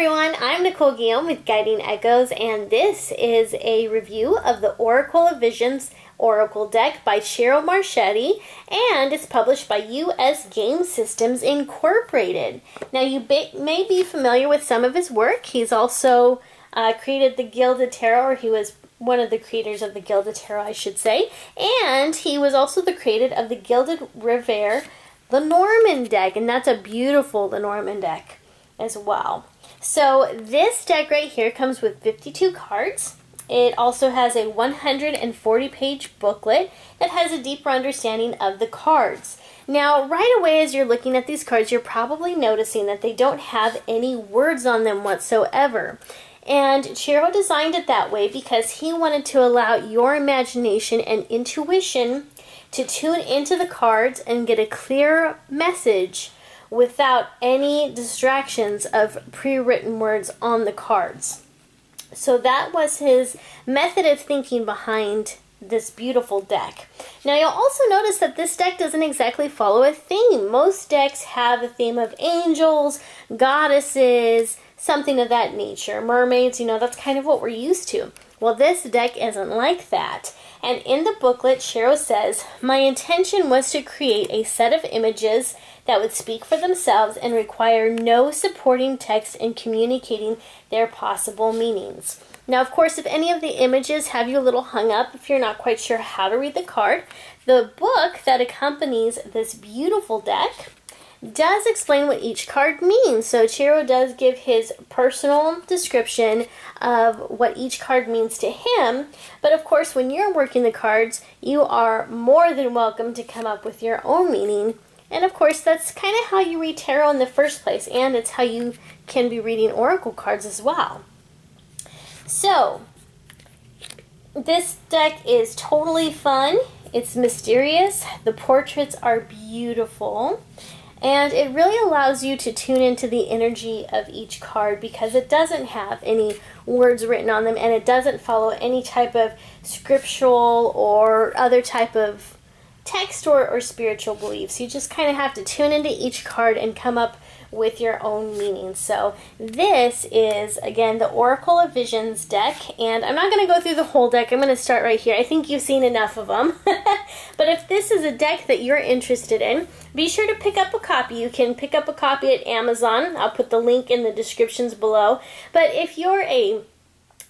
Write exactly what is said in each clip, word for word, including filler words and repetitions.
everyone, I'm Nicole Guillaume with Guiding Echoes, and this is a review of the Oracle of Visions Oracle Deck by Ciro Marchetti, and it's published by U S Game Systems Incorporated. Now, you may be familiar with some of his work. He's also uh, created the Gilded Tarot, or he was one of the creators of the Gilded Tarot, I should say, and he was also the creator of the Gilded Revere Lenormand Deck, and that's a beautiful Lenormand deck as well. So this deck right here comes with fifty-two cards. It also has a one hundred forty page booklet that has a deeper understanding of the cards. Now, right away as you're looking at these cards, you're probably noticing that they don't have any words on them whatsoever. And Ciro designed it that way because he wanted to allow your imagination and intuition to tune into the cards and get a clear message without any distractions of pre-written words on the cards. So that was his method of thinking behind this beautiful deck. Now, you'll also notice that this deck doesn't exactly follow a theme. Most decks have a theme of angels, goddesses, something of that nature. Mermaids, you know, that's kind of what we're used to. Well, this deck isn't like that. And in the booklet, Ciro says, "My intention was to create a set of images that would speak for themselves and require no supporting text in communicating their possible meanings." Now, of course, if any of the images have you a little hung up, if you're not quite sure how to read the card, the book that accompanies this beautiful deck does explain what each card means. So Ciro does give his personal description of what each card means to him, but of course when you're working the cards, you are more than welcome to come up with your own meaning. And of course that's kind of how you read tarot in the first place, and it's how you can be reading oracle cards as well. So this deck is totally fun. It's mysterious. The portraits are beautiful. And it really allows you to tune into the energy of each card because it doesn't have any words written on them, and it doesn't follow any type of scriptural or other type of text or, or spiritual beliefs. You just kind of have to tune into each card and come up with your own meaning. So this is, again, the Oracle of Visions deck, and I'm not going to go through the whole deck. I'm going to start right here. I think you've seen enough of them. But if this is a deck that you're interested in, be sure to pick up a copy. You can pick up a copy at Amazon. I'll put the link in the descriptions below. But if you're a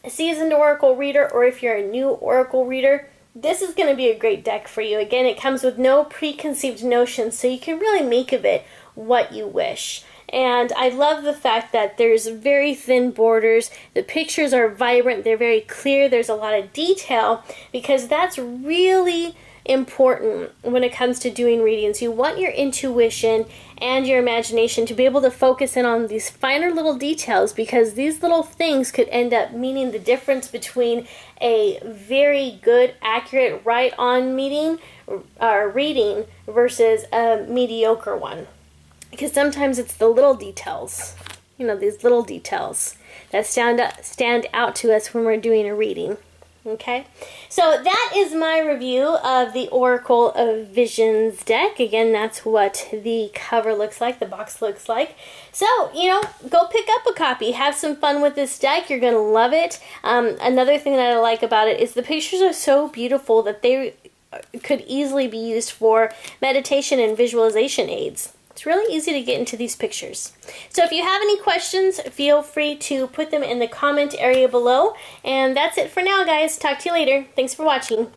seasoned Oracle reader, or if you're a new Oracle reader, this is going to be a great deck for you. Again, it comes with no preconceived notions, so you can really make of it what you wish. And I love the fact that there's very thin borders. The pictures are vibrant. They're very clear. There's a lot of detail, because that's really important when it comes to doing readings. You want your intuition and your imagination to be able to focus in on these finer little details, because these little things could end up meaning the difference between a very good, accurate, right on meeting or reading versus a mediocre one. Because sometimes it's the little details, you know, these little details that stand out, stand out to us when we're doing a reading. Okay, so that is my review of the Oracle of Visions deck. Again, that's what the cover looks like, the box looks like. So, you know, go pick up a copy. Have some fun with this deck. You're going to love it. Um, another thing that I like about it is the pictures are so beautiful that they could easily be used for meditation and visualization aids. It's really easy to get into these pictures. So if you have any questions, feel free to put them in the comment area below. And that's it for now, guys. Talk to you later. Thanks for watching.